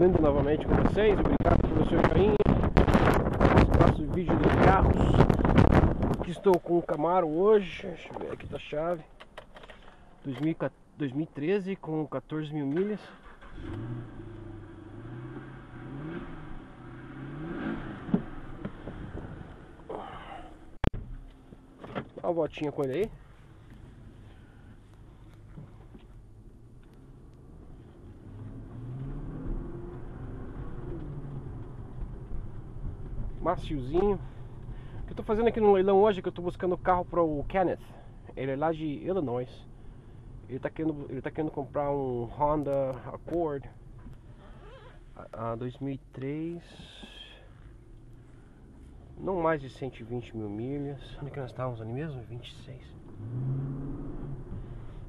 Commander novamente com vocês. Obrigado pelo seu carinho. Esse próximo vídeo de carros. Aqui estou com o Camaro hoje. Deixa eu ver aqui da chave. 2013 com 14 mil milhas. Dá uma voltinha com ele aí. Maciozinho. O que eu tô fazendo aqui no leilão hoje é que eu tô buscando o carro para o Kenneth. Ele é lá de Illinois. Ele tá querendo comprar um Honda Accord 2003. Não mais de 120 mil milhas. Onde que nós estávamos ali mesmo? 26.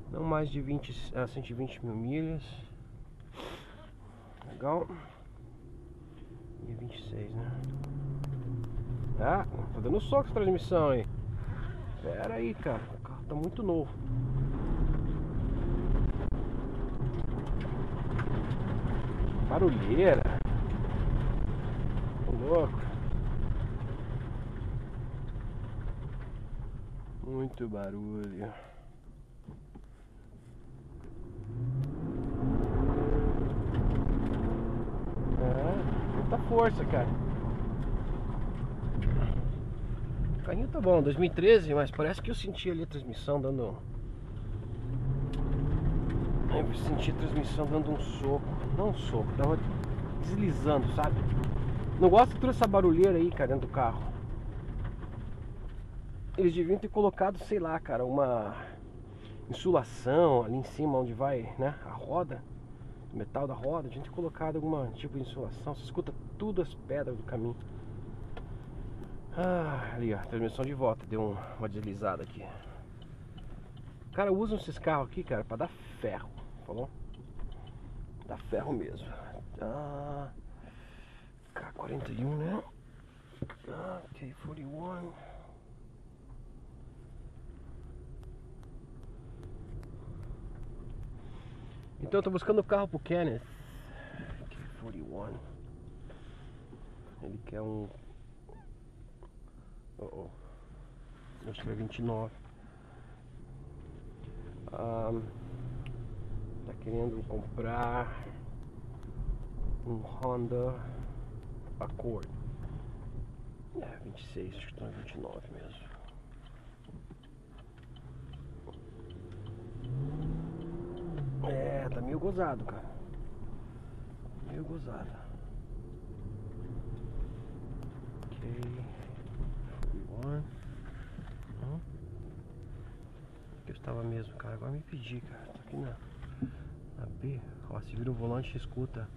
Não mais de 120 mil milhas. Legal. E 26, né? Ah, tá dando soco essa transmissão aí. Pera aí, cara. O carro tá muito novo. Barulheira. Tô louco. Muito barulho. É, muita força, cara. O carrinho tá bom, 2013, mas parece que eu senti ali a transmissão dando... Eu senti a transmissão dando um soco. Não um soco, tava deslizando, sabe? Não gosto de toda essa barulheira aí, cara, dentro do carro. Eles deviam ter colocado, sei lá, cara, uma insulação ali em cima onde vai, né, a roda. O metal da roda, deviam ter colocado alguma tipo de insulação. Você escuta tudo as pedras do caminho. Ah, ali ó, transmissão de volta, deu uma deslizada aqui. Cara, usam esses carros aqui, cara, pra dar ferro, falou? Dá ferro mesmo. Ah, K41, né? Ah, K41. Então eu tô buscando o carro pro Kenneth. K41. Ele quer um... Eu acho que é 29. Tá querendo comprar um Honda Accord. É, 26, acho que tá 29 mesmo. É, tá meio gozado, cara. Meio gozado. Ok. Eu estava mesmo, cara. Agora me pedi, cara. Tô aqui na B. Ó, se vira o volante, escuta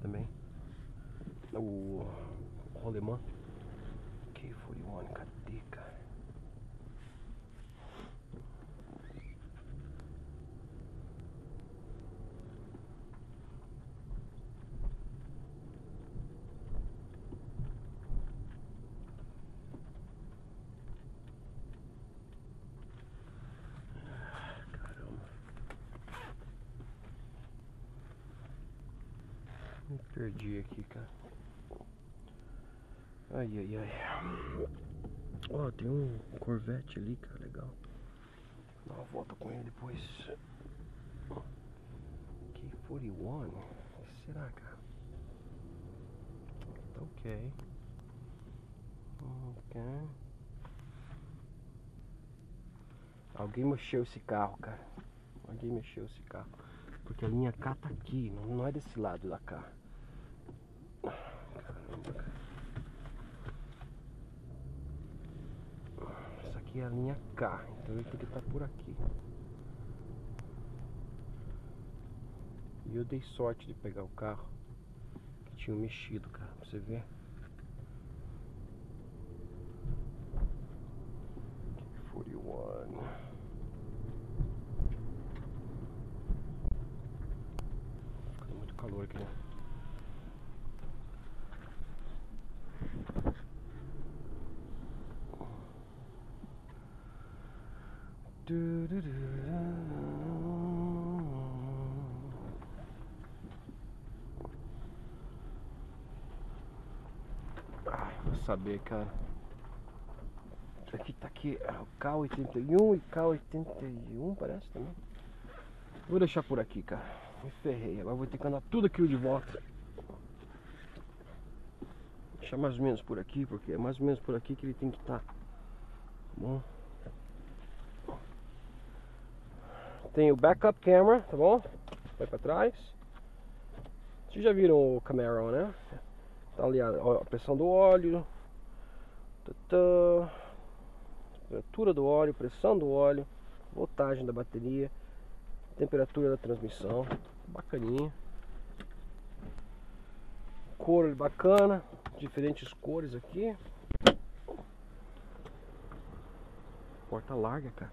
também o rolemã. K41, cadê, cara? Perdi aqui, cara. Ai, ai, ai. Ó, tem um Corvette ali, cara, legal. Vou dar uma volta com ele depois. K41. O que será, cara? Tá ok. Ok. Alguém mexeu esse carro, cara. Alguém mexeu esse carro. Porque a linha K tá aqui, não é desse lado da K. Essa aqui é a linha K, então ele tem que estar por aqui. E eu dei sorte de pegar o carro que tinha mexido, cara, pra você ver. K41. Ficou muito calor aqui, né? saber, cara. Isso aqui tá aqui, é o K81 e K81, parece também. Vou deixar por aqui, cara. Me ferrei, agora vou ter que andar tudo aquilo de volta. Vou deixar mais ou menos por aqui, porque é mais ou menos por aqui que ele tem que estar. Tá bom? Tem o backup camera, tá bom? Vai pra trás. Vocês já viram o Camaro, né? Tá ali a pressão do óleo, temperatura do óleo, pressão do óleo, voltagem da bateria, temperatura da transmissão, bacaninha. Cor bacana, diferentes cores aqui. Porta larga, cara.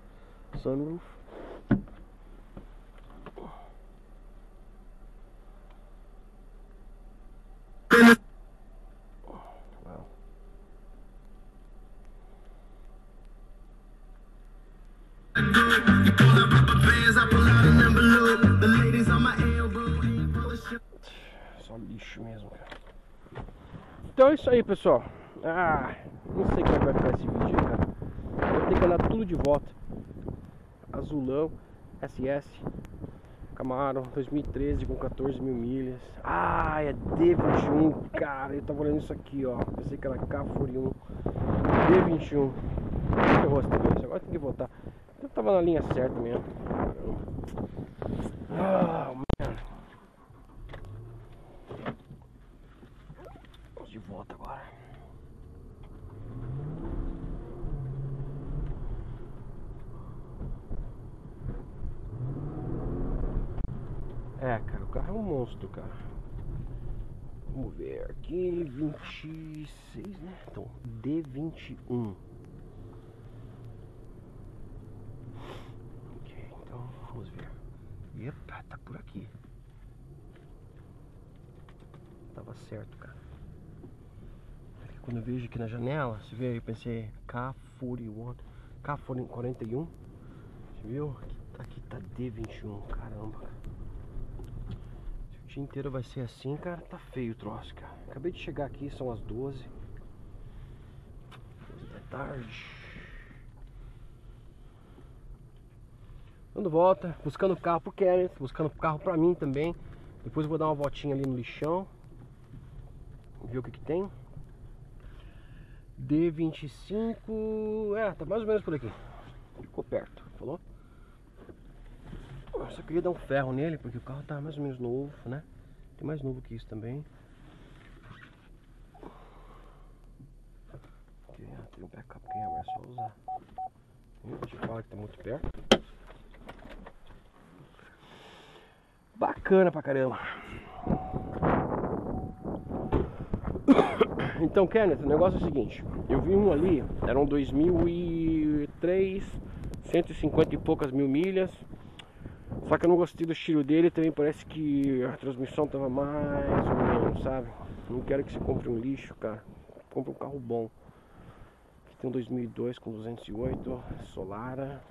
Sunroof. Só lixo mesmo, cara. Então é isso aí, pessoal. Não sei como vai ficar esse vídeo, cara. Vou ter que andar tudo de volta. Azulão, SS, Camaro 2013 com 14 mil milhas. É D21, cara. Eu tava olhando isso aqui, ó. Pensei que era K41. D21. Ferrou essa cabeça. Agora tem que voltar. Eu tava na linha certa mesmo. Man. Vamos de volta agora. Cara, o carro é um monstro, cara. Vamos ver aqui, 26, né? Então, D21. Vamos ver. Epa, tá por aqui. Tava certo, cara. Quando eu vejo aqui na janela, você vê aí, eu pensei K41. Você viu? Aqui tá D21, caramba, cara. Se o dia inteiro vai ser assim, cara, tá feio o troço, cara. Acabei de chegar aqui, são as 12 da tarde. Dando volta, buscando o carro pro Kenneth, buscando o carro pra mim também. Depois eu vou dar uma voltinha ali no lixão, ver o que tem. D25, tá mais ou menos por aqui. Ficou perto, falou? Eu só queria dar um ferro nele, porque o carro tá mais ou menos novo, né? Tem mais novo que isso também. Aqui, tem um backup camera, é só usar. Deixa eu falar que tá muito perto. Bacana pra caramba. Então, Kenneth, o negócio é o seguinte. Eu vi um ali, era um 2003, 150 e poucas mil milhas. Só que eu não gostei do estilo dele. Também parece que a transmissão tava mais ou menos, sabe? Não quero que você compre um lixo, cara. Compre um carro bom. Aqui tem um 2002 com 208 Solara.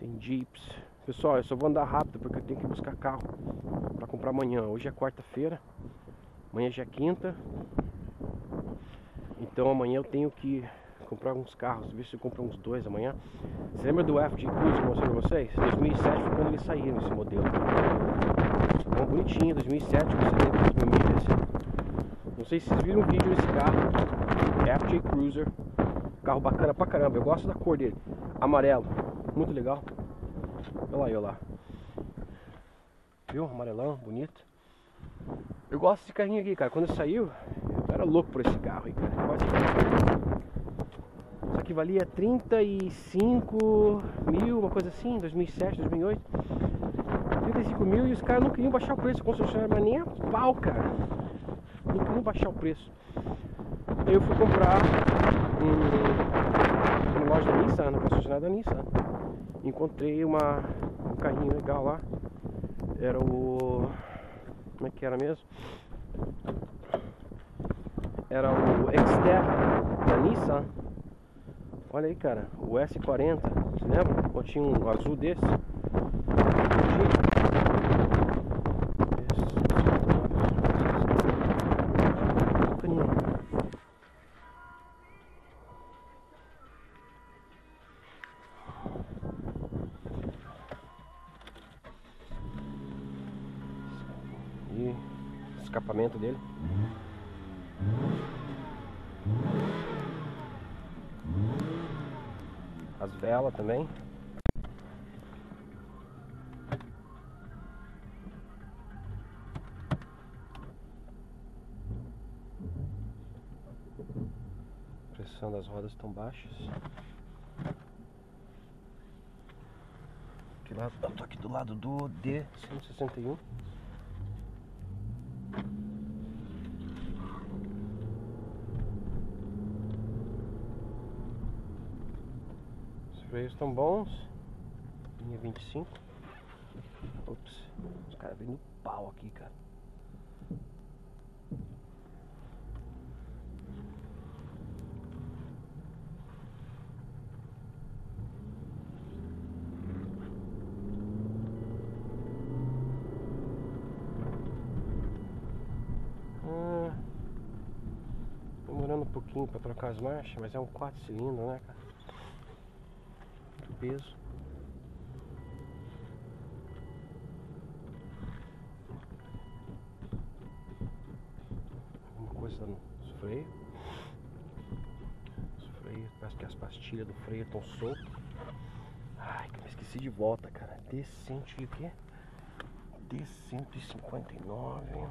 Tem jeeps. Pessoal, eu só vou andar rápido porque eu tenho que buscar carro para comprar amanhã. Hoje é quarta-feira, amanhã já é quinta. Então amanhã eu tenho que comprar alguns carros, ver se eu compro uns dois amanhã. Você lembra do FJ Cruiser que eu mostrei pra vocês? 2007 foi quando eles saíram, esse modelo. Bom, bonitinho, 2007, com 72 mil milhas. Não sei se vocês viram um vídeo desse carro, FJ Cruiser. Carro bacana pra caramba, eu gosto da cor dele, amarelo. Muito legal. Olha lá. Viu? Amarelão, bonito. Eu gosto desse carrinho aqui, cara. Quando saiu, eu era louco por esse carro aí, cara. Só que valia 35 mil, uma coisa assim, 2007, 2008. 35 mil e os caras não queriam baixar o preço. A concessionária, mas nem a pau, cara. Não queriam baixar o preço. Eu fui comprar uma loja da Nissan, na concessionária da Nissan. Encontrei um carrinho legal lá. Era o... como é que era mesmo? Era o Xterra da Nissan. Olha aí, cara, o S40. Você lembra? Eu tinha um azul desse. escapamento dele. As velas também. A pressão das rodas estão baixas. Eu tô aqui do lado do D161. Os freios estão bons. Linha 25. Ops, os caras vêm no pau aqui, cara. Para trocar as marchas, mas é um 4 cilindros, né, cara? Muito peso. Alguma coisa nos freios. Os freios, parece que as pastilhas do freio estão soltas. Ai, que eu me esqueci de volta, cara. D100 e o quê? D159.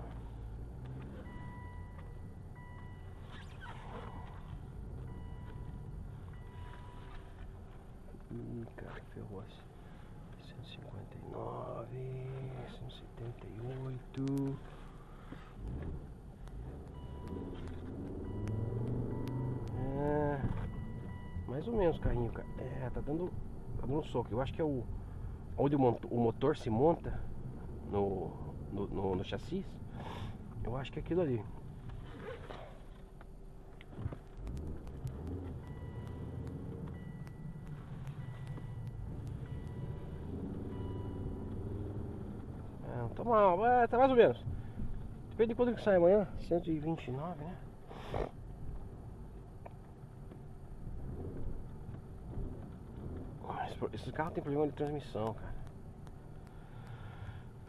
Cara, ferrou assim. 159, 178. É, mais ou menos o carrinho, cara. É, tá dando um soco. Eu acho que é o onde o motor se monta no chassi. Eu acho que é aquilo ali. Tá mais ou menos. Depende de quanto que sai amanhã. 129, né? Esse carro tem problema de transmissão, cara.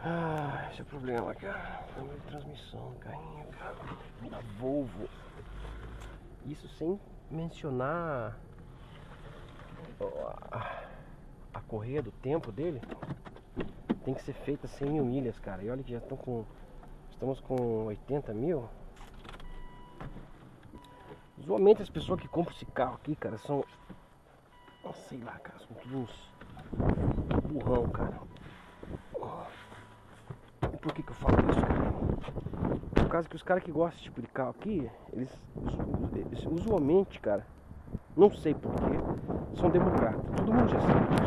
Ah, esse é o problema, cara. Problema de transmissão, carrinho, cara. Da Volvo. Isso sem mencionar a correia do tempo dele. Tem que ser feita 100 mil milhas, cara. E olha que já estamos com 80 mil. Usualmente as pessoas que compram esse carro aqui, cara, são... Não sei lá, cara. São todos uns burrão, cara. E por que eu falo isso, cara? Por causa que os caras que gostam desse tipo de carro aqui, eles usualmente, cara, não sei porquê, são democratas. Todo mundo já sabe disso.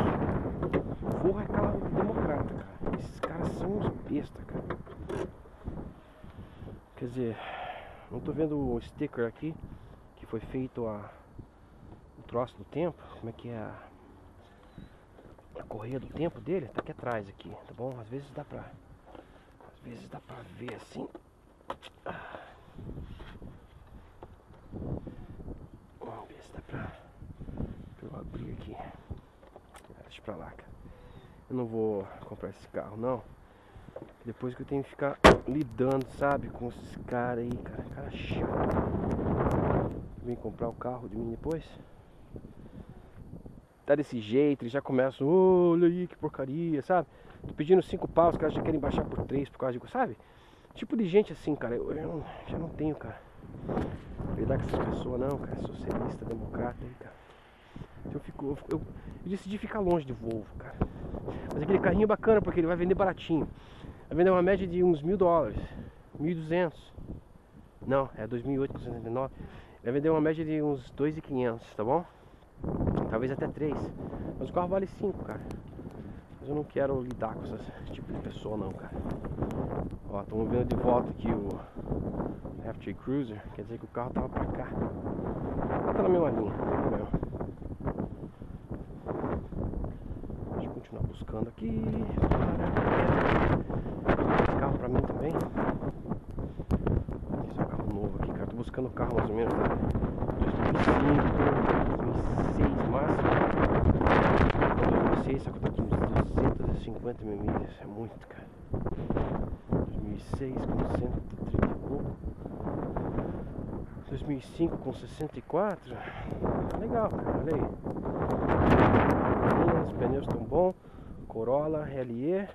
Forra é carro democrata, cara. Esses caras são uns bestas, cara. Quer dizer, não tô vendo o sticker aqui que foi feito o troço do tempo. Como é que é a correia do tempo dele? Tá aqui atrás, aqui, tá bom? Às vezes dá pra... Às vezes dá pra ver assim. Vamos ver se dá pra eu abrir aqui. Deixa pra lá, cara. Eu não vou comprar esse carro, não. Depois que eu tenho que ficar lidando, sabe, com esses caras aí, cara. Cara chato. Vem comprar o carro de mim depois. Tá desse jeito, eles já começam, olha aí que porcaria, sabe? Tô pedindo 5 pau, os caras já querem baixar por 3, por causa de... Sabe? Tipo de gente assim, cara. Eu já não tenho, cara. Lidar com essas pessoas, não, cara. Socialista, democrata aí, cara. Eu decidi ficar longe de Volvo, cara. Mas aquele carrinho é bacana porque ele vai vender baratinho. Vai vender uma média de uns $1.000, 1.200. Não, é 2.899. Vai vender uma média de uns 2.500, tá bom? Talvez até 3. Mas o carro vale 5, cara. Mas eu não quero lidar com esse tipo de pessoa, não, cara. Ó, tô vendo de volta aqui o FJ Cruiser. Quer dizer que o carro tava pra cá. Ela tá na mesma linha, não. Continuar buscando aqui. Esse carro pra mim também. Esse é um carro novo aqui, cara. Tô buscando o carro mais ou menos 2005, 2006 máximo. 2006, só que eu tô com 250 mil milhas. É muito, cara. 2006 com 130 e pouco, 2005 com 64, legal, cara, olha aí, os pneus estão bons, Corolla, RLE,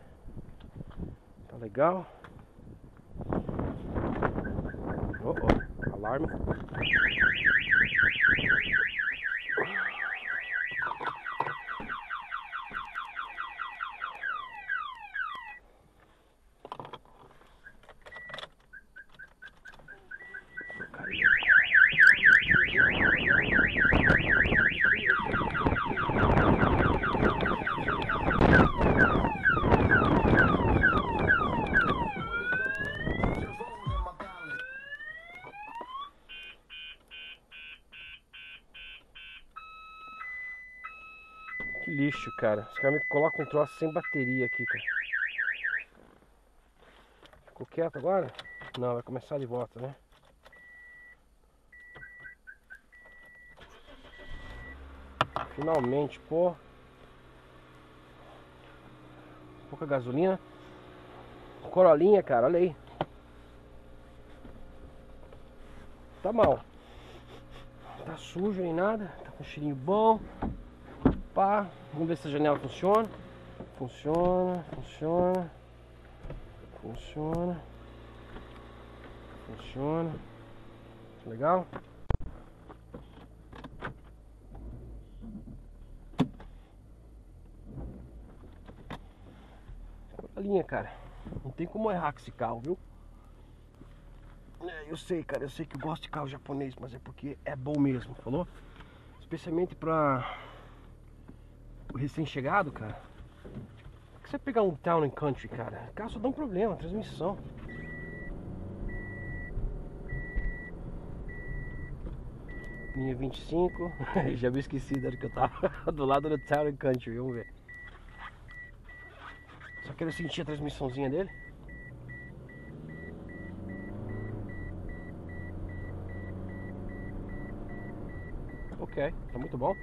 tá legal. Oh, oh, alarme. Lixo, cara. Os caras me colocam um troço sem bateria aqui, cara. Ficou quieto agora? Não, vai começar de volta, né? Finalmente, pô. Pouca gasolina. Corolinha, cara, olha aí. Tá mal. Não tá sujo nem nada. Tá com um cheirinho bom. Pá, vamos ver se a janela funciona. Funciona. Legal. Corolinha, cara. Não tem como errar com esse carro, viu? É, eu sei, cara. Eu sei que eu gosto de carro japonês, mas é porque é bom mesmo, falou? Especialmente pra... recém-chegado, cara. Por que você pegar um Town & Country, cara? O carro só dá um problema, transmissão. Minha 25. Já me esqueci da hora que eu tava do lado do Town & Country, vamos ver. Só quero sentir a transmissãozinha dele. Ok, tá muito bom.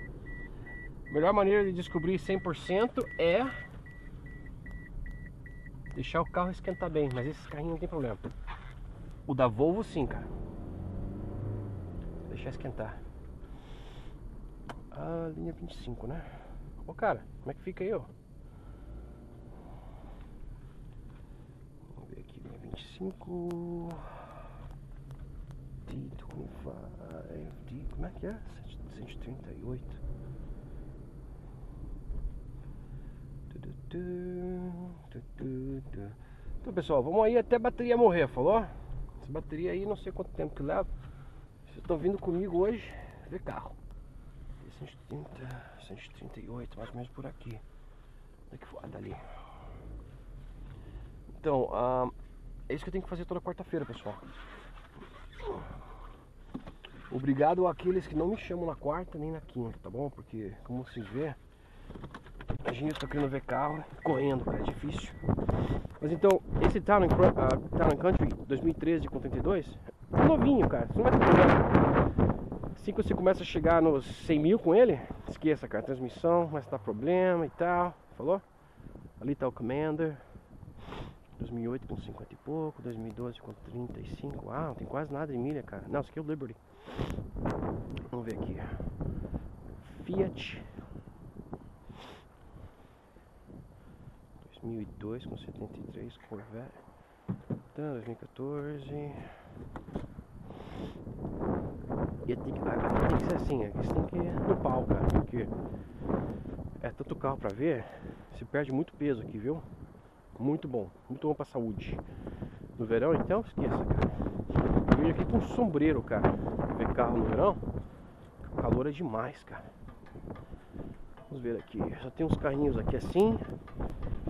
A melhor maneira de descobrir 100% é deixar o carro esquentar bem, mas esses carrinhos não tem problema. O da Volvo sim, cara. Deixar esquentar. A linha 25, né? Ô, cara, como é que fica aí, ó? Vamos ver aqui, linha 25... D25... Como é que é? 138... Então, pessoal, vamos aí até a bateria morrer, falou? Essa bateria aí, não sei quanto tempo que leva. Vocês estão vindo comigo hoje ver carro. 130, 138, mais ou menos por aqui. Daqui fora, dali. Então, é isso que eu tenho que fazer toda quarta-feira, pessoal. Obrigado àqueles que não me chamam na quarta nem na quinta, tá bom? Porque, como vocês vê, a gente está querendo ver carro correndo, cara, é difícil. Mas então, esse Town & Country 2013 com 32 é novinho, cara. Você não vai ter problema. Assim que você começa a chegar nos 100 mil com ele, esqueça, cara. Transmissão começa a dar problema e tal. Falou? Ali tá o Commander 2008 com 50 e pouco, 2012 com 35. Ah, não tem quase nada de milha, cara. Não, isso aqui é o Liberty. Vamos ver aqui. Fiat 2002 com 73, Corvette, então, 2014. E tem que ser assim, isso tem que ir no pau, cara, porque é tanto carro pra ver, se perde muito peso aqui, viu? Muito bom pra saúde. No verão, então, esqueça, cara. Eu vim aqui com sombreiro, cara, ver carro no verão, calor é demais, cara. Vamos ver aqui, só tem uns carrinhos aqui assim.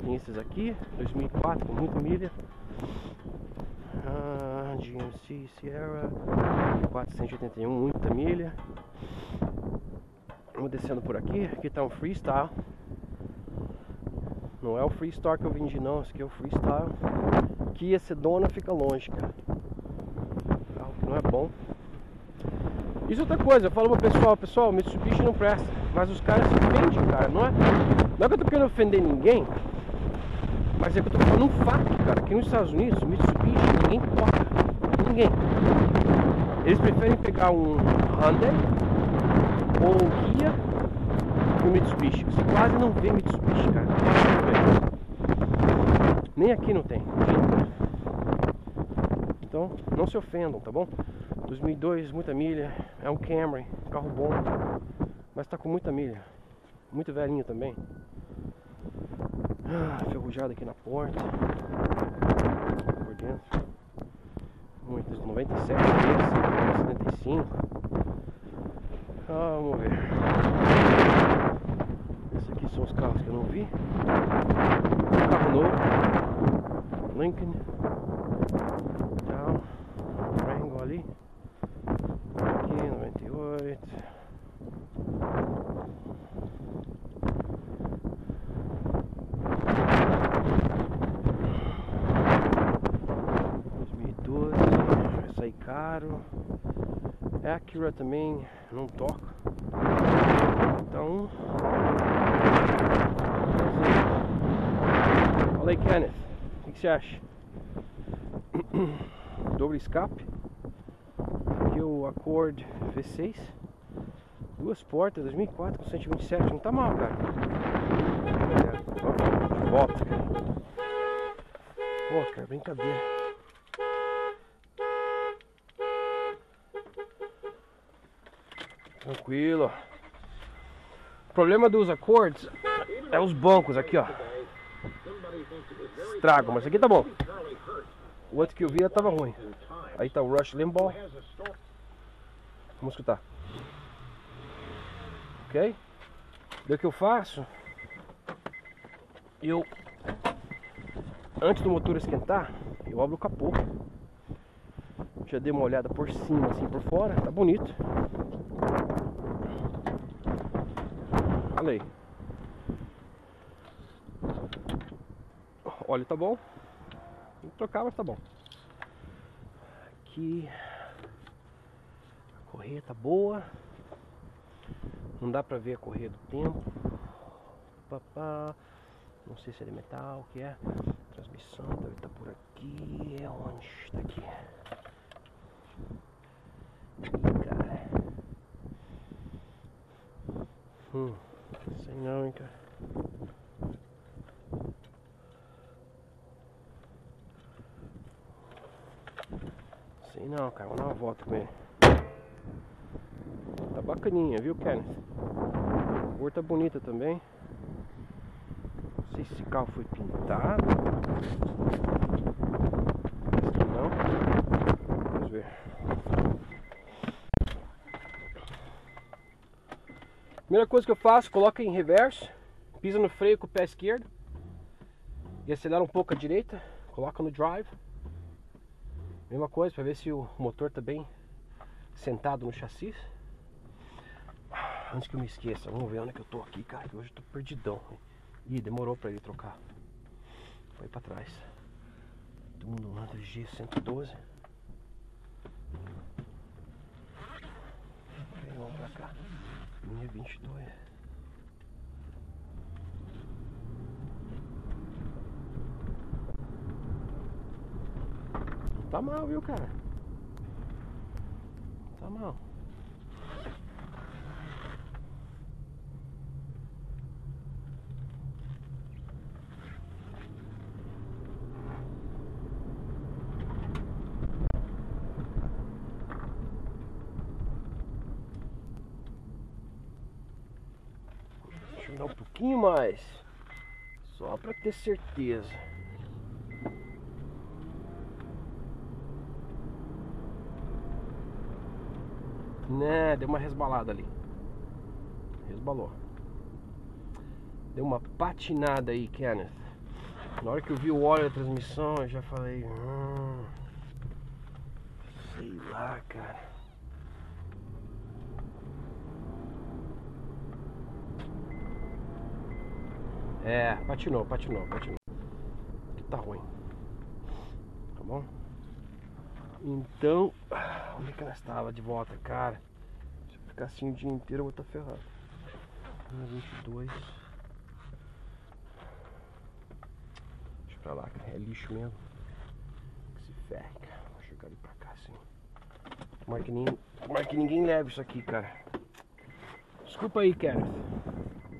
Tem esses aqui, 2004 com muita milha, GMC, Sierra, 481, muita milha. Vamos descendo por aqui, aqui tá um Freestyle. Não é o Freestyle que eu vendi não, esse aqui é o Freestyle. Kia Sedona fica longe, cara. Carro que não é bom. Isso é outra coisa, eu falo pro pessoal, Mitsubishi não presta. Mas os caras se vendem, cara, não é que eu tô querendo ofender ninguém. Mas é que eu tô falando um fato, cara. Aqui nos Estados Unidos, Mitsubishi, ninguém toca. Ninguém. Eles preferem pegar um Hyundai ou um Kia e um Mitsubishi. Você quase não vê Mitsubishi, cara. Nem aqui não tem. Então, não se ofendam, tá bom? 2002, muita milha. É um Camry, carro bom. Mas tá com muita milha. Muito velhinho também. Ah, ferrujado aqui na porta. Por dentro. Muitos 97, 75. Ah, vamos ver. Esses aqui são os carros que eu não vi. Um carro novo. Lincoln. Tal. Rango ali. Aqui, 98. Caro, Acura também não toca. Então, olha aí, Kenneth, o que você acha? Dobro escape. Aqui o Accord V6, duas portas, 2004 com 127, não tá mal, cara. É, volta, cara. Pô, cara, brincadeira. Tranquilo. O problema dos Accords é os bancos aqui, ó. Estrago, mas aqui tá bom. O outro que eu vi tava ruim. Aí tá o Rush Limbaugh. Vamos escutar. Ok? Daí o que eu faço? Eu, antes do motor esquentar, eu abro o capô. Já dei uma olhada por cima, assim por fora. Tá bonito. Olha aí. Olha, tá bom. Vou trocar, mas tá bom. Aqui. A correia tá boa. Não dá pra ver a correia do tempo. Papá. Não sei se é de metal, o que é. Transmissão deve estar por aqui. É onde? Tá aqui. Ih, cara. Sei não, hein, cara. Sei não, cara. Vou dar uma volta com ele. Tá bacaninha, viu, Kenneth? A cor tá bonita também. Não sei se esse carro foi pintado. Acho que não. Vamos ver. Primeira coisa que eu faço, coloca em reverso, pisa no freio com o pé esquerdo e acelera um pouco à direita, coloca no drive. Mesma coisa, para ver se o motor está bem sentado no chassi. Antes que eu me esqueça, vamos ver onde é que eu tô aqui, cara, que hoje eu tô perdidão. Ih, demorou para ele trocar. Foi para trás. Todo mundo lá do G112. Vamos para cá. Minha 22. Não tá mal, viu, cara? Não tá mal. Dá um pouquinho mais, só para ter certeza. Né, deu uma resbalada ali. Resbalou. Deu uma patinada aí, Kenneth. Na hora que eu vi o óleo da transmissão, eu já falei... sei lá, cara. É, patinou. Aqui tá ruim. Tá bom? Então, onde é que ela estava de volta, cara? Se eu ficar assim o dia inteiro, eu vou estar ferrado. 22. Deixa pra lá, cara. É lixo mesmo. Se ferre, cara. Vou jogar ele pra cá, assim. Tomara que ninguém leve isso aqui, cara. Desculpa aí, Kenneth.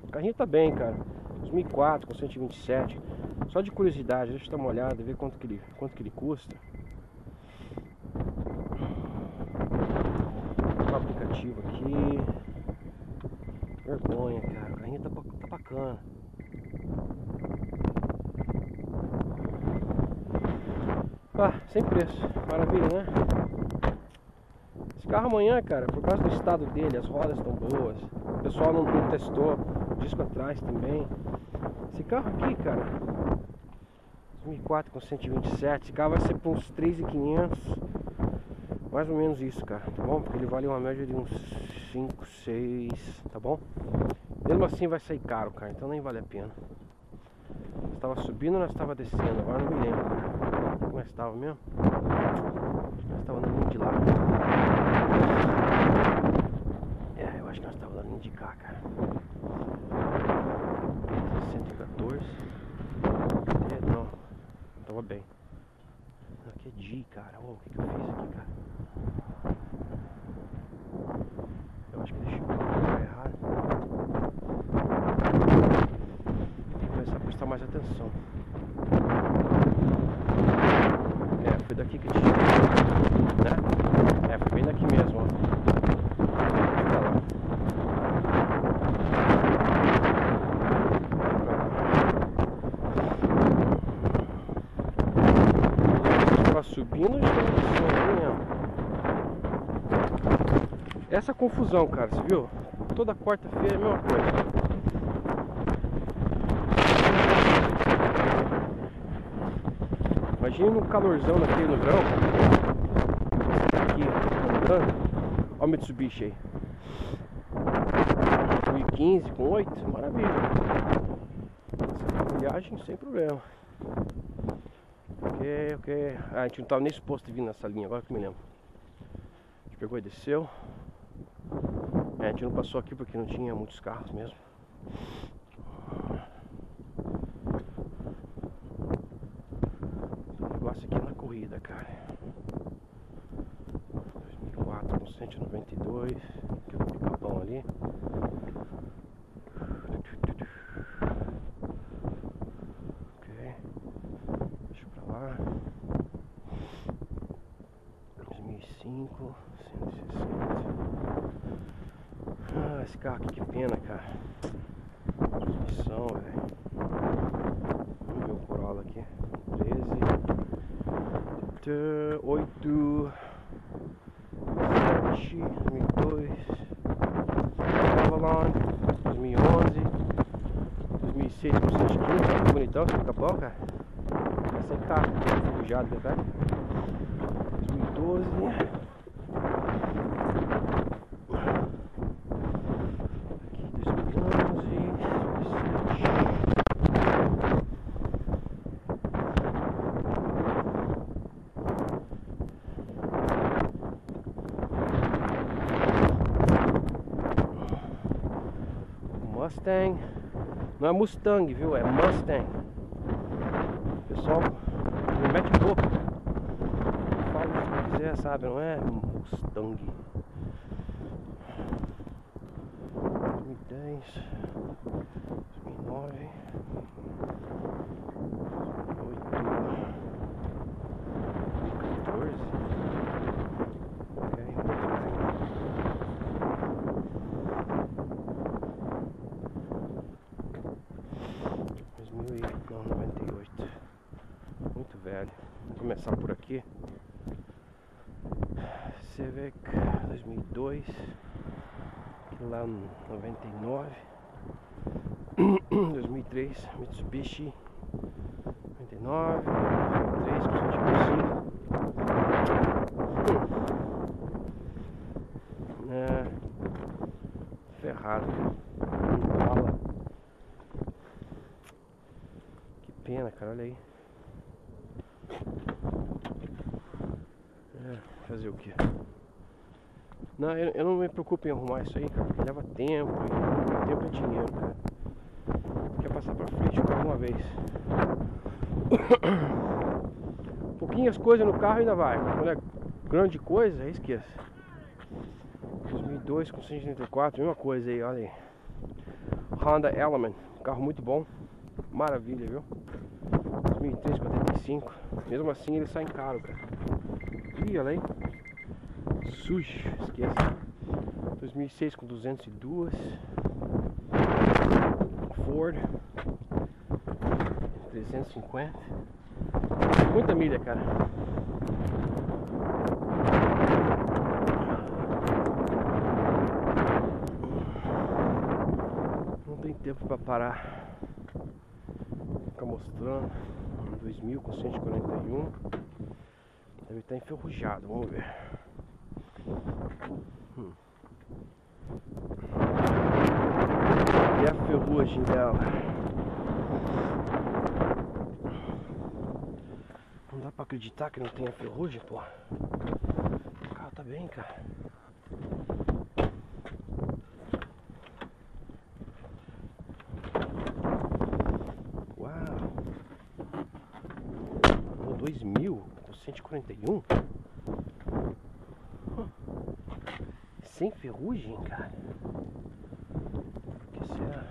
O carrinho tá bem, cara. 2004 com 127. Só de curiosidade, deixa eu dar uma olhada, ver quanto que ele custa. O aplicativo aqui. Vergonha, cara. O carrinho tá bacana. Ah, sem preço. Maravilha, né? Esse carro amanhã, cara, por causa do estado dele, as rodas estão boas. O pessoal não testou. Disco atrás também. Esse carro aqui, cara, 2004 com 127. Esse carro vai ser por uns 3.500. Mais ou menos isso, cara. Tá bom? Porque ele vale uma média de uns 5, 6. Tá bom? Mesmo assim vai sair caro, cara. Então nem vale a pena. Nós estava subindo ou nós estava descendo? Agora não me lembro, cara. Como nós estava mesmo? Nós estava andando de lá. É, eu acho que nós estávamos andando de cá, cara. 114. É, não. Tava bem. Aqui é G, cara. Oh, o que que eu fiz aqui, cara? Eu acho que deixei o carro errado. Vou começar a prestar mais atenção. É, foi daqui que eu tirei, né? É, foi bem daqui mesmo, ó. Subindo, essa confusão, cara, você viu? Toda quarta-feira é a mesma coisa. Imagina um calorzão daquele no verão. Aqui, andando. Olha o Mitsubishi aí. 2015 com 8, maravilha. Essa viagem sem problema. Ok. Ah, a gente não estava nem suposto de vir nessa linha, agora que me lembro. A gente pegou e desceu. É, a gente não passou aqui porque não tinha muitos carros mesmo. O negócio aqui é na corrida, cara. 2004 com 192. Aqui é o capão ali. Esse carro aqui, que pena, cara. Transmissão, velho. Vamos ver o Corolla aqui. 13, 8, 7, 2002, 2011, 2006, 2015. Que bonitão esse capão, cara. Esse carro, fugado, né, cara? 2012. Mustang, não é Mustang, viu? É Mustang. Pessoal, me mete um pouco. Fala o que quiser, sabe? Não é Mustang. 2010, 2009, 2008. Começar por aqui. Civic 2002, lá 99, 2003 Mitsubishi 99, 2003 Mitsubishi, Ferrari, Impala. Que pena, cara, olha aí. Fazer o que? Não, eu não me preocupo em arrumar isso aí, cara, porque leva tempo. Tempo é dinheiro, cara. Quer passar pra frente, cara, uma vez. Pouquinhas coisas no carro ainda vai. Quando é grande coisa, aí esqueça. 2002 com 134, mesma coisa aí, olha aí. Honda Element, carro muito bom. Maravilha, viu? 2003 com 45. Mesmo assim ele sai caro, cara. Ih, olha aí. Sujo, esqueça. 2006 com 202. Ford 350. Muita milha, cara. Não tem tempo pra parar. Ficar mostrando. 2000 com 141. Deve estar enferrujado, vamos ver. E a ferrugem dela. Não dá pra acreditar que não tem a ferrugem, pô. O carro tá bem, cara. Uau! 2000, 141? Sem ferrugem, cara. O que será?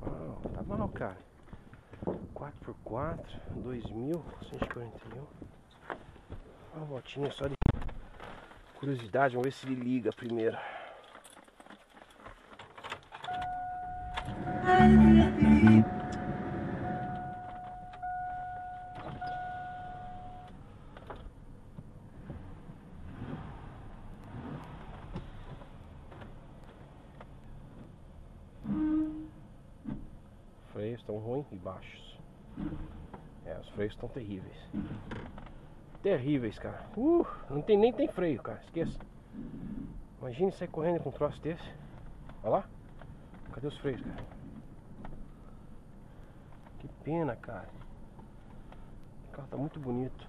Uau, tá mal, cara. 4x4, 2000, 141. Uma voltinha só de curiosidade. Vamos ver se ele liga primeiro. Freios estão ruins e baixos. É, os freios estão terríveis. Terríveis, cara. Não tem, nem tem freio, cara. Esqueça. Imagina sair correndo com um troço desse. Olha lá. Cadê os freios, cara? Que pena, cara. O carro tá muito bonito.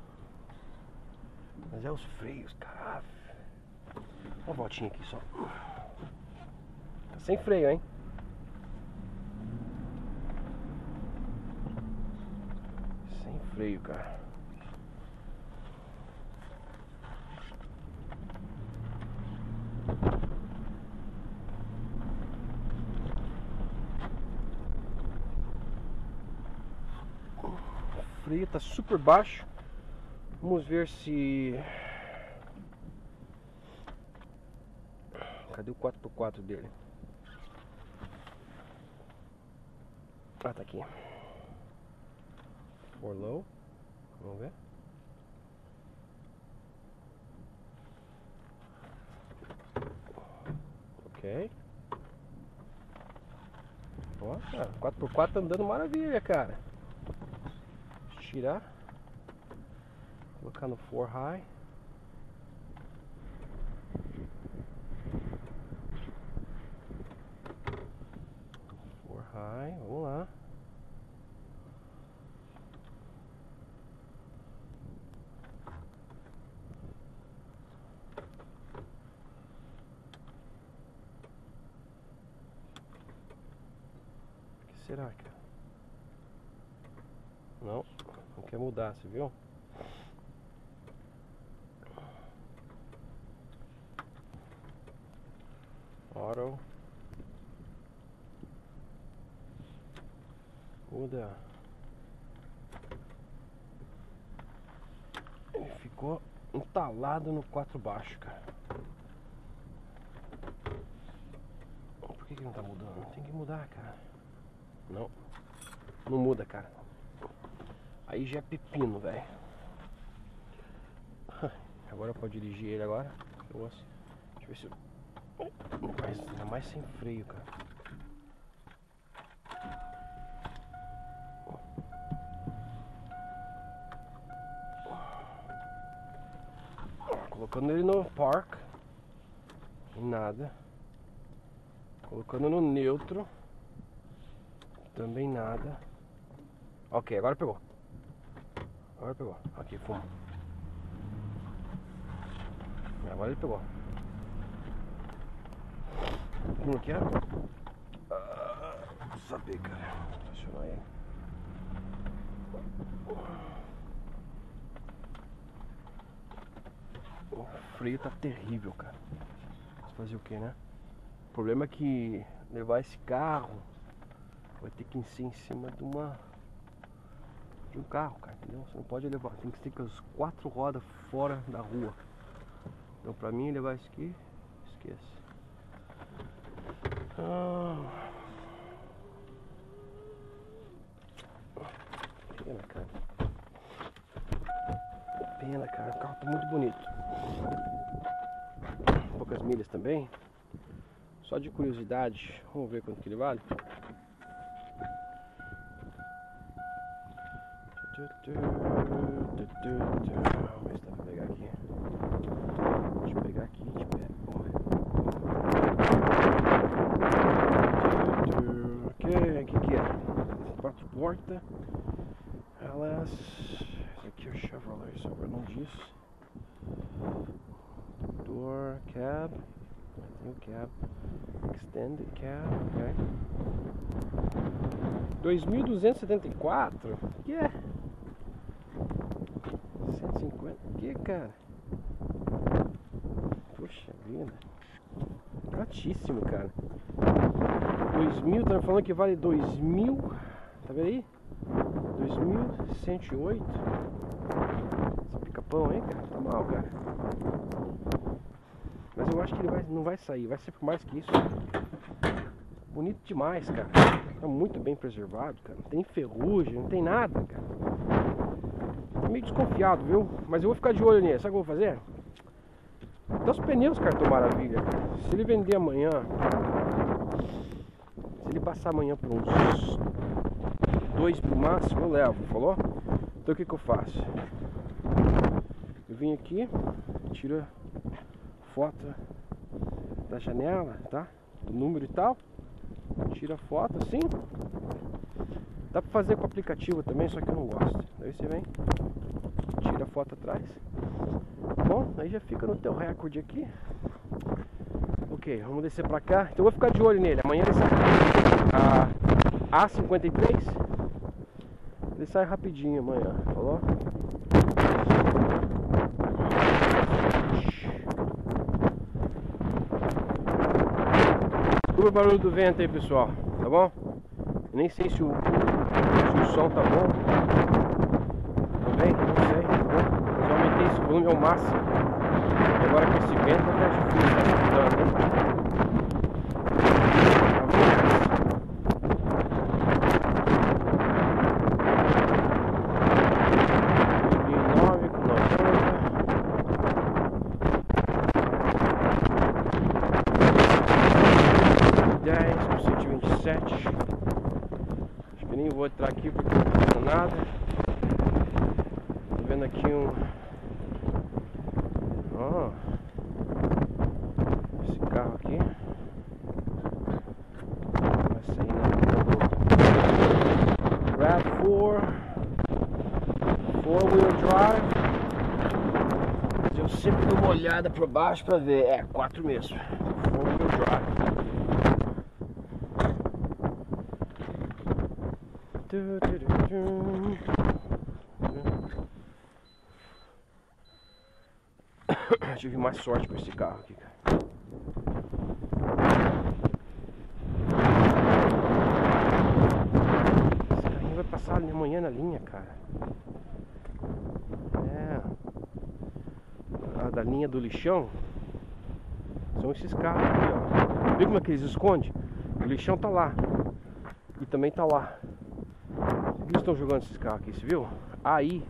Mas é os freios, cara. Uma voltinha aqui só. Tá sem freio, hein? Freio, cara. O freio tá super baixo. Vamos ver se... Cadê o 4x4 dele? Ah, tá aqui. For low. Vamos ver. Ok. Nossa, 4x4 tá andando maravilha, cara. Tirar. Colocar no 4 high. Vamos lá. Será que... Não, não quer mudar, você viu? Auto. Muda. Ele ficou entalado no 4 baixo, cara. Por que não tá mudando? Tem que mudar, cara. Não, não muda, cara. Aí já é pepino, velho. Agora eu posso dirigir ele agora. Nossa. Deixa eu ver se eu... Mas ainda mais sem freio, cara. Colocando ele no park. Nada. Colocando no neutro. Também nada. Ok, agora pegou. Agora pegou. Aqui, fumo. Agora ele pegou. Como que é? Vou saber, cara. Vou acionar ele. O freio tá terrível, cara. Mas fazer o que, né? O problema é que levar esse carro vai ter que ser em cima de um carro, cara, entendeu? Você não pode levar, tem que ter que as quatro rodas fora da rua. Então pra mim levar isso aqui, esquece. Pena, cara. Pena, cara, o carro tá muito bonito. Poucas milhas também. Só de curiosidade, vamos ver quanto que ele vale. Vamos ver se dá pra pegar aqui. Deixa eu pegar aqui, Ok, que é? Quatro portas. Elas... Esse aqui é o Chevrolet, só pra não disso. Door, cab. New cab. Extended cab, ok. 2.274? Que é? 150? Que, cara? Poxa vida. Pratíssimo, cara. 2.000, tá falando que vale 2.000. Tá vendo aí? 2.108. Esse pica-pão, hein, cara? Tá mal, cara. Mas eu acho que ele não vai sair. Vai ser por mais que isso. Bonito demais, cara. Tá muito bem preservado, cara. Não tem ferrugem, não tem nada, cara. Tô meio desconfiado, viu? Mas eu vou ficar de olho nele. Sabe o que eu vou fazer? Até os pneus, cara, tão maravilha, cara. Se ele vender amanhã... Se ele passar amanhã por uns 2 pro máximo, eu levo, falou? Então o que que eu faço? Eu vim aqui, tiro foto da janela, tá? Do número e tal. Tira a foto assim. Dá pra fazer com o aplicativo também, só que eu não gosto. Daí você vem, tira a foto atrás. Bom, aí já fica no teu recorde aqui. Ok, vamos descer pra cá. Então eu vou ficar de olho nele. Amanhã ele sai a A53. Ele sai rapidinho amanhã, falou? Desculpa o barulho do vento aí, pessoal, tá bom? Eu nem sei se o som tá bom. Tá bem? Não sei, tá bom? Mas eu aumentei esse volume ao máximo. Agora com esse vento até difícil, tá escutando, hein? Rav 4, four-wheel drive. Eu sempre dou uma olhada para baixo para ver, é 4 mesmo. Four-wheel drive. Tive mais sorte com esse carro aqui, cara. Passar amanhã na linha, cara. É. A da linha do lixão. São esses carros aqui, ó. Viu como é que eles escondem? O lixão tá lá. E também tá lá. Eles estão jogando esses carros aqui, você viu? Aí.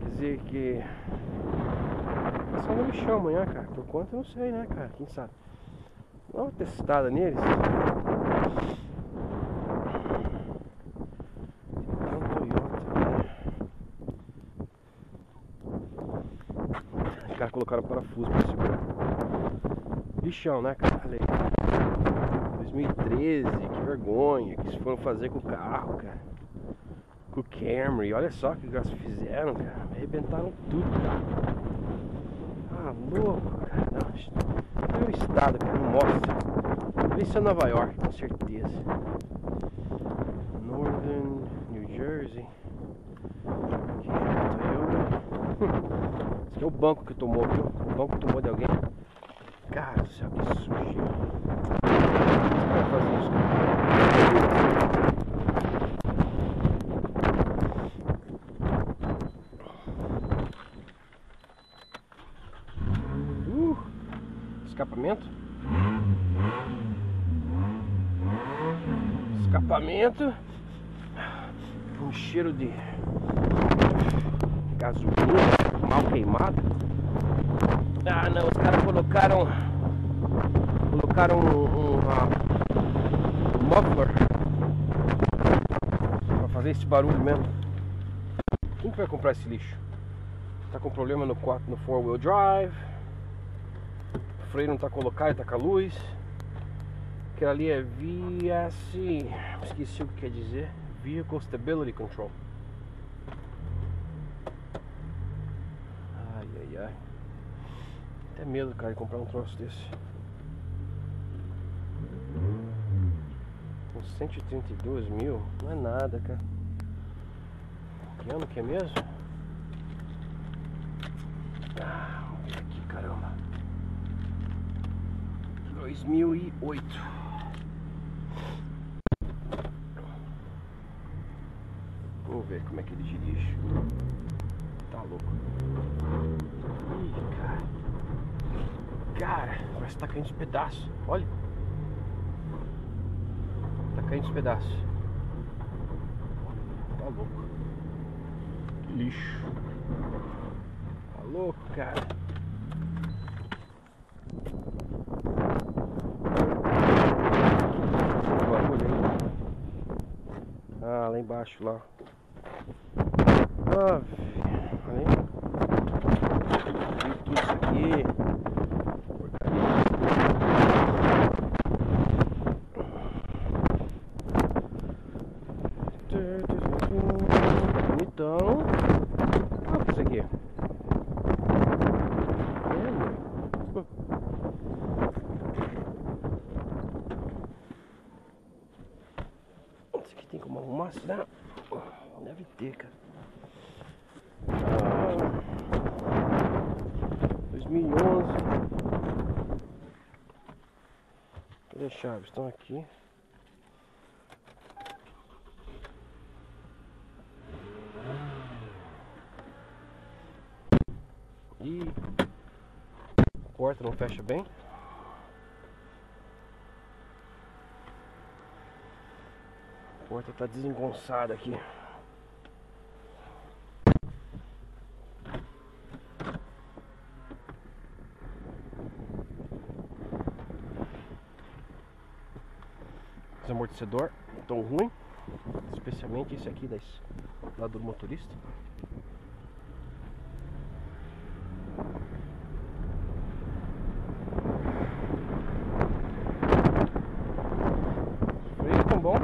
Quer dizer que... Passar no lixão amanhã, cara. Por quanto eu não sei, né, cara? Quem sabe? Dá uma testada neles. Colocaram parafuso para segurar. Lixão, né, cara? 2013, que vergonha que eles foram fazer com o carro, cara. Com o Camry, olha só o que eles fizeram, cara. Arrebentaram tudo, cara. Ah, louco, cara. Não, olha o estado, cara. Mostra. Vem ser Nova York, com certeza. Northern New Jersey. Aqui é o Toyota. Esse aqui é o banco que tomou, viu? O banco que tomou de alguém. Cara do céu, que sujeira. Vai fazer isso, cara. Escapamento. Escapamento. Um cheiro de gasolina mal queimada. Ah não, os caras colocaram um muffler pra fazer esse barulho mesmo. Quem que vai comprar esse lixo? Tá com problema no 4-wheel drive. O freio não tá colocado, tá com a luz. Aquela ali é via, sim, esqueci o que quer dizer. Vehicle Stability Control. Ai, ai, ai. Até medo, cara, de comprar um troço desse. Com 132 mil, não é nada, cara. Que ano que é mesmo? Ah, vamos ver aqui, caramba. 2008. Vamos ver como é que ele dirige. Tá louco. Ih, cara. Cara, parece que tá caindo os pedaços. Olha. Tá caindo os pedaços. Tá louco. Que lixo. Tá louco, cara. O barulho aí. Ah, lá embaixo, lá. Olha tudo isso aqui. Então, olha isso aqui. Isso aqui tem como arrumar, será? Deve ter, cara. 2011. Cadê as chaves? Estão aqui. E a porta não fecha bem. A porta está desengonçada aqui. Amortecedor tão ruim, especialmente esse aqui lá do motorista. Os freios tão bom.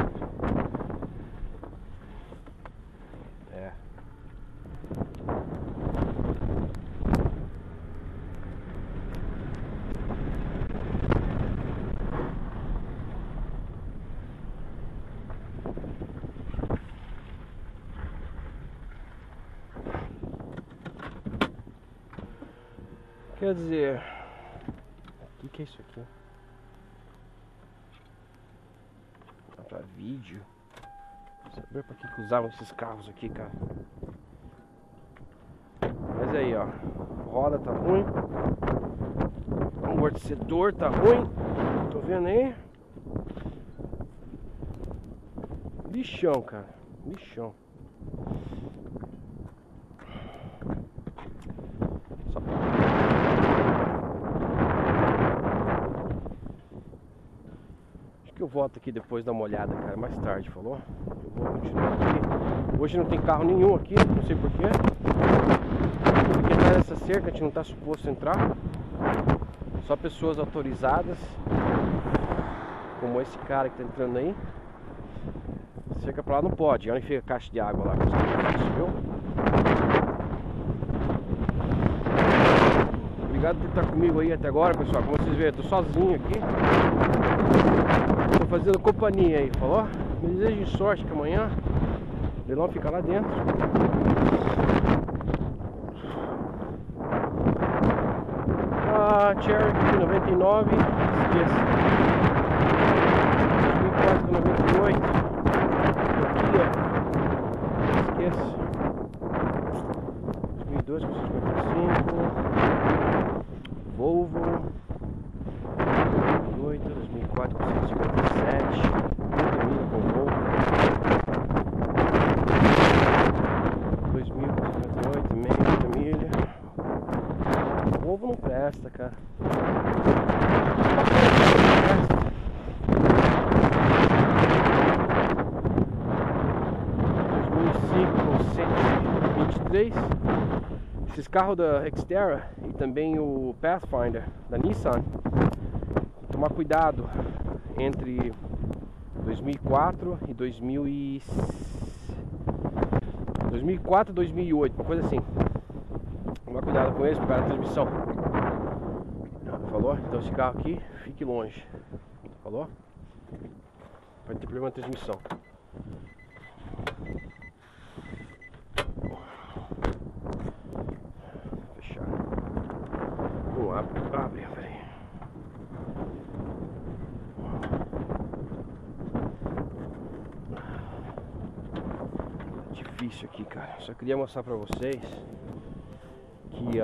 É. Quer dizer, o que é isso aqui? Dá pra vídeo. Saber pra que usavam esses carros aqui, cara. Mas aí, ó. Roda tá ruim. O amortecedor tá ruim. Tô vendo aí. Lixão, cara. Lixão. Eu volto aqui depois, dar uma olhada, cara, mais tarde, falou? Eu vou continuar aqui. Hoje não tem carro nenhum aqui, não sei porquê. Porque atrás dessa cerca a gente não tá suposto entrar. Só pessoas autorizadas, como esse cara que tá entrando aí. Cerca pra lá não pode, onde fica a caixa de água lá. Obrigado por estar comigo aí até agora, pessoal. Como vocês veem, eu tô sozinho aqui. Fazendo companhia aí, falou? Me desejo sorte que amanhã O Delon fica lá dentro. A Cherokee 99, esqueça. 2498. Kia, esqueça. 2002 com 55. Volvo 2008, 2004 com 157. Termina com Volvo 2058, meio da milha. Volvo não presta, cara. Esses carros da Xterra e também o Pathfinder da Nissan, tomar cuidado entre 2004 e 2008, uma coisa assim. Tomar cuidado com eles por causa da transmissão. Falou? Então esse carro aqui, fique longe. Falou? Vai ter problema de transmissão. Abre, abre. Difícil aqui, cara. Só queria mostrar pra vocês que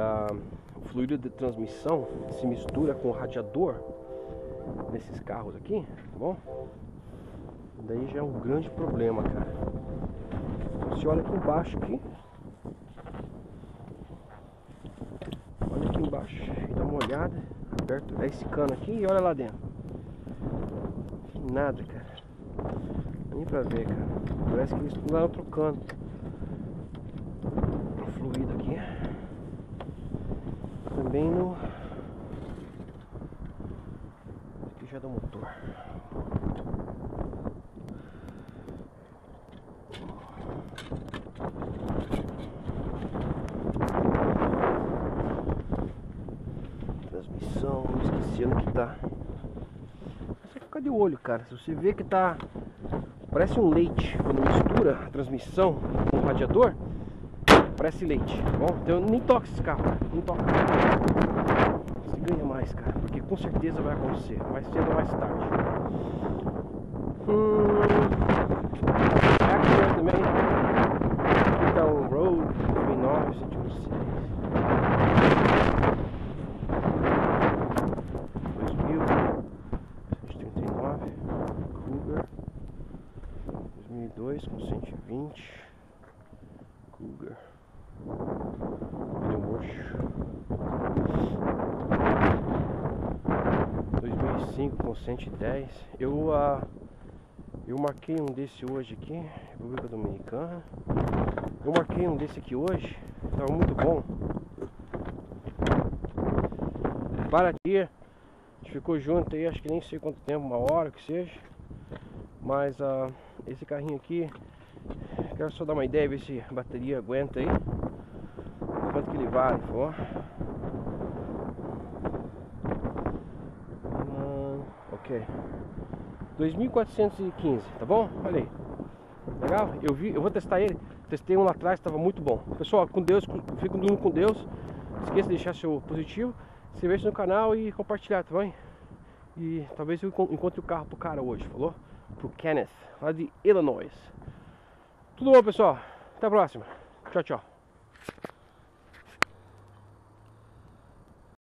o fluido de transmissão se mistura com o radiador nesses carros aqui, tá bom? Daí já é um grande problema, cara. Você olha aqui embaixo aqui. Embaixo e dá uma olhada, aperta esse cano aqui e olha lá dentro. Nada, cara. Nem pra ver, cara. Parece que eles estão lá no outro cano. O fluido aqui. Também no. Aqui já dá o motor. Que tá, você fica de olho, cara. Se você vê que tá, parece um leite quando mistura a transmissão com o radiador, parece leite. Bom, então nem toque esse carro, não toca. Você ganha mais, cara, porque com certeza vai acontecer mais cedo ou mais tarde. Aqui também, aqui tá um Road 1916. 2 com 120 Cougar, pneu roxo. 2005 com 110. Eu marquei um desse hoje aqui, República Dominicana. Eu marquei um desse aqui hoje, tava muito bom. Baratinho, a gente ficou junto aí, acho que nem sei quanto tempo, uma hora que seja. Mas esse carrinho aqui, quero só dar uma ideia, ver se a bateria aguenta aí, quanto que ele vale, ó. Ok, 2.415, tá bom? Olha aí, legal? Eu vou testar ele, testei um lá atrás, estava muito bom. Pessoal, com Deus, fico com Deus, não esqueça de deixar seu positivo, se inscrever no canal e compartilhar, tá bom? E talvez eu encontre o carro pro cara hoje, falou? Pro Kenneth, lá de Illinois. Tudo bom, pessoal? Até a próxima. Tchau, tchau.